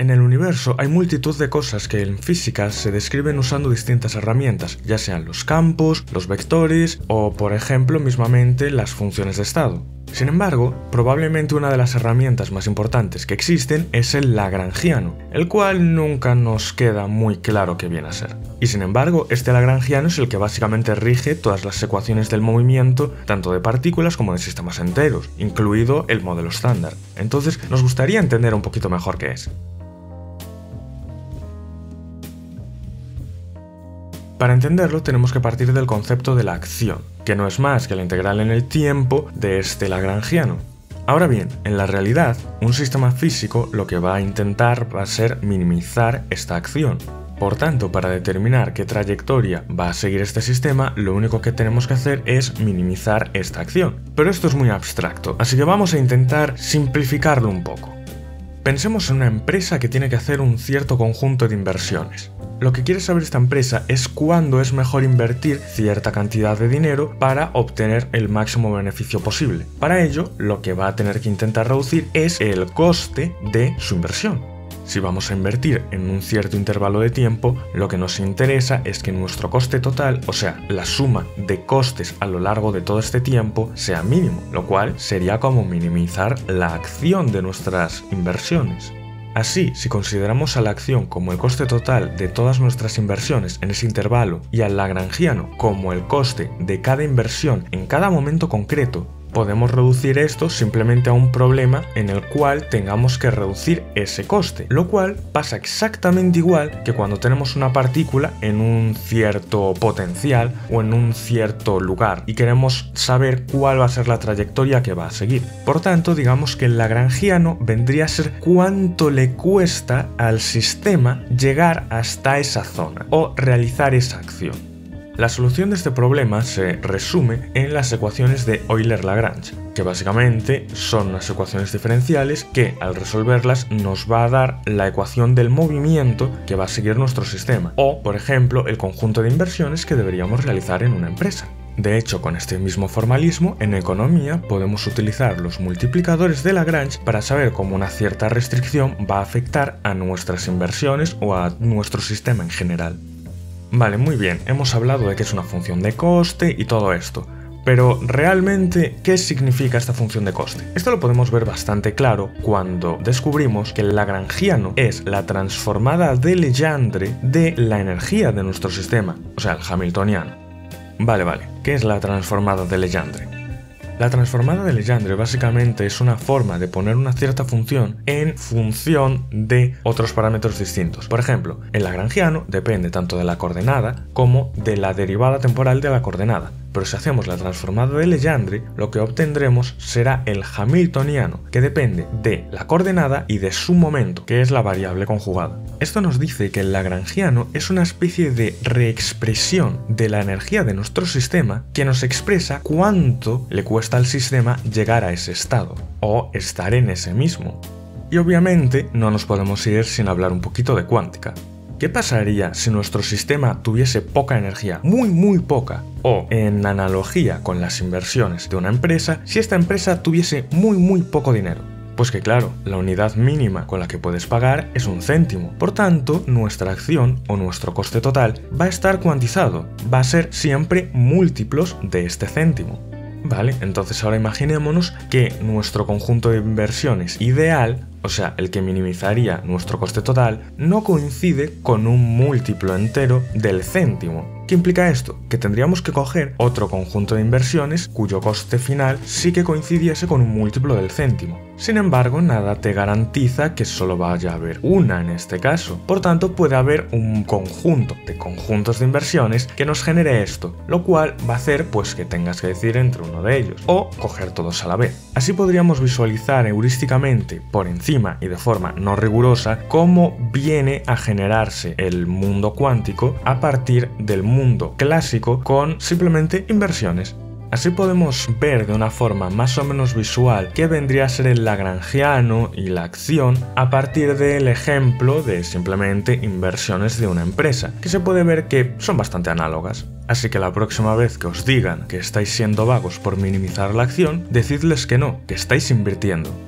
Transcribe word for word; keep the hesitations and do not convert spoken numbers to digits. En el universo hay multitud de cosas que en física se describen usando distintas herramientas, ya sean los campos, los vectores o, por ejemplo, mismamente las funciones de estado. Sin embargo, probablemente una de las herramientas más importantes que existen es el lagrangiano, el cual nunca nos queda muy claro qué viene a ser. Y sin embargo, este lagrangiano es el que básicamente rige todas las ecuaciones del movimiento, tanto de partículas como de sistemas enteros, incluido el modelo estándar. Entonces, nos gustaría entender un poquito mejor qué es. Para entenderlo tenemos que partir del concepto de la acción, que no es más que la integral en el tiempo de este lagrangiano. Ahora bien, en la realidad, un sistema físico lo que va a intentar va a ser minimizar esta acción. Por tanto, para determinar qué trayectoria va a seguir este sistema, lo único que tenemos que hacer es minimizar esta acción. Pero esto es muy abstracto, así que vamos a intentar simplificarlo un poco. Pensemos en una empresa que tiene que hacer un cierto conjunto de inversiones. Lo que quiere saber esta empresa es cuándo es mejor invertir cierta cantidad de dinero para obtener el máximo beneficio posible. Para ello, lo que va a tener que intentar reducir es el coste de su inversión. Si vamos a invertir en un cierto intervalo de tiempo, lo que nos interesa es que nuestro coste total, o sea, la suma de costes a lo largo de todo este tiempo, sea mínimo, lo cual sería como minimizar la acción de nuestras inversiones. Así, si consideramos a la acción como el coste total de todas nuestras inversiones en ese intervalo y al lagrangiano como el coste de cada inversión en cada momento concreto, podemos reducir esto simplemente a un problema en el cual tengamos que reducir ese coste, lo cual pasa exactamente igual que cuando tenemos una partícula en un cierto potencial o en un cierto lugar y queremos saber cuál va a ser la trayectoria que va a seguir. Por tanto, digamos que el lagrangiano vendría a ser cuánto le cuesta al sistema llegar hasta esa zona o realizar esa acción. La solución de este problema se resume en las ecuaciones de Euler-Lagrange, que básicamente son unas ecuaciones diferenciales que, al resolverlas, nos va a dar la ecuación del movimiento que va a seguir nuestro sistema, o, por ejemplo, el conjunto de inversiones que deberíamos realizar en una empresa. De hecho, con este mismo formalismo, en economía podemos utilizar los multiplicadores de Lagrange para saber cómo una cierta restricción va a afectar a nuestras inversiones o a nuestro sistema en general. Vale, muy bien, hemos hablado de que es una función de coste y todo esto, pero realmente, ¿qué significa esta función de coste? Esto lo podemos ver bastante claro cuando descubrimos que el lagrangiano es la transformada de Legendre de la energía de nuestro sistema, o sea, el hamiltoniano. Vale, vale, ¿qué es la transformada de Legendre? La transformada de Legendre básicamente es una forma de poner una cierta función en función de otros parámetros distintos. Por ejemplo, el lagrangiano depende tanto de la coordenada como de la derivada temporal de la coordenada. Pero si hacemos la transformada de Legendre, lo que obtendremos será el hamiltoniano, que depende de la coordenada y de su momento, que es la variable conjugada. Esto nos dice que el lagrangiano es una especie de reexpresión de la energía de nuestro sistema que nos expresa cuánto le cuesta al sistema llegar a ese estado, o estar en ese mismo. Y obviamente no nos podemos ir sin hablar un poquito de cuántica. ¿Qué pasaría si nuestro sistema tuviese poca energía, muy muy poca? O, en analogía con las inversiones de una empresa, si esta empresa tuviese muy muy poco dinero. Pues que claro, la unidad mínima con la que puedes pagar es un céntimo. Por tanto, nuestra acción o nuestro coste total va a estar cuantizado, va a ser siempre múltiplos de este céntimo. Vale, entonces ahora imaginémonos que nuestro conjunto de inversiones ideal, o sea, el que minimizaría nuestro coste total, no coincide con un múltiplo entero del céntimo. ¿Qué implica esto? Que tendríamos que coger otro conjunto de inversiones cuyo coste final sí que coincidiese con un múltiplo del céntimo. Sin embargo, nada te garantiza que solo vaya a haber una en este caso. Por tanto, puede haber un conjunto de conjuntos de inversiones que nos genere esto, lo cual va a hacer pues que tengas que decidir entre uno de ellos, o coger todos a la vez. Así podríamos visualizar heurísticamente, por encima y de forma no rigurosa, cómo viene a generarse el mundo cuántico a partir del mundo clásico con simplemente inversiones. Así podemos ver de una forma más o menos visual qué vendría a ser el lagrangiano y la acción a partir del ejemplo de simplemente inversiones de una empresa, que se puede ver que son bastante análogas. Así que la próxima vez que os digan que estáis siendo vagos por minimizar la acción, decidles que no, que estáis invirtiendo.